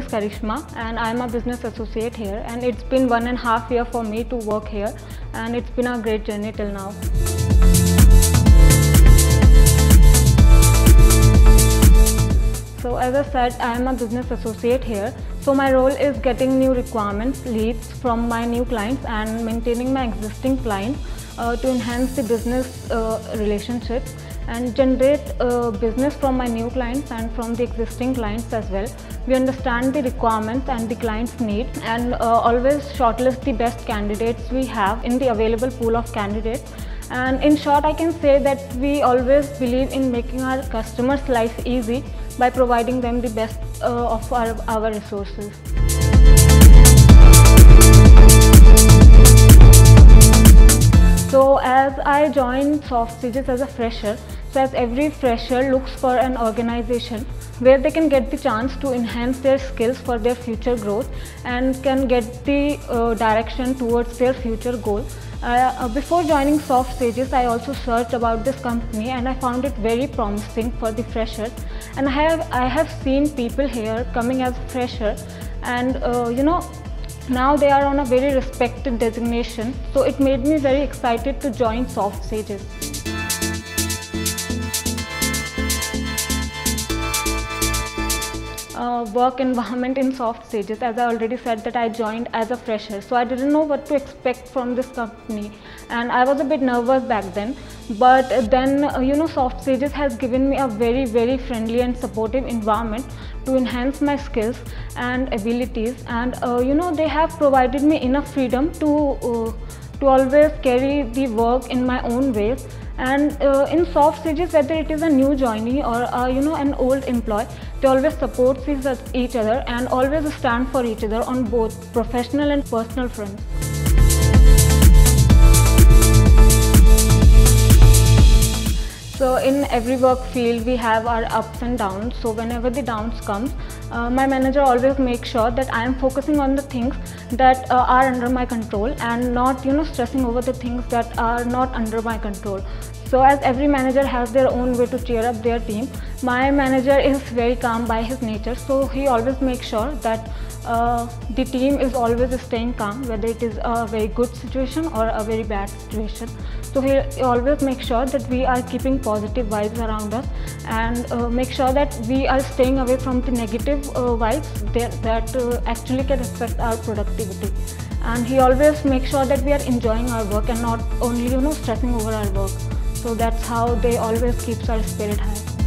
is Karishma and I am a business associate here, and it's been 1.5 years for me to work here, and it's been a great journey till now. So as I said, I am a business associate here. So my role is getting new requirements, leads from my new clients and maintaining my existing clients to enhance the business relationships and generate business from my new clients and from the existing clients as well. We understand the requirements and the client's need and always shortlist the best candidates we have in the available pool of candidates. And in short, I can say that we always believe in making our customers' life easy by providing them the best of our resources. So as I joined SoftSages as a fresher, so as every fresher looks for an organization where they can get the chance to enhance their skills for their future growth and can get the direction towards their future goal. Before joining SoftSages, I also searched about this company and I found it very promising for the freshers. And I have seen people here coming as fresher, and now they are on a very respected designation. So it made me very excited to join SoftSages. Work environment in SoftSages, as I already said that I joined as a fresher, so I didn't know what to expect from this company and I was a bit nervous back then, but then SoftSages has given me a very, very friendly and supportive environment to enhance my skills and abilities, and they have provided me enough freedom to always carry the work in my own ways. And in SoftSages, whether it is a new joinee or an old employee, they always support each other and always stand for each other on both professional and personal fronts. So in every work field we have our ups and downs, so whenever the downs come, my manager always makes sure that I am focusing on the things that are under my control and not stressing over the things that are not under my control. So as every manager has their own way to cheer up their team, my manager is very calm by his nature, so he always makes sure that the team is always staying calm, whether it is a very good situation or a very bad situation. So he always makes sure that we are keeping positive vibes around us and make sure that we are staying away from the negative vibes that actually can affect our productivity. And he always makes sure that we are enjoying our work and not only stressing over our work. So that's how they always keeps our spirit high.